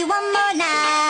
you one more night.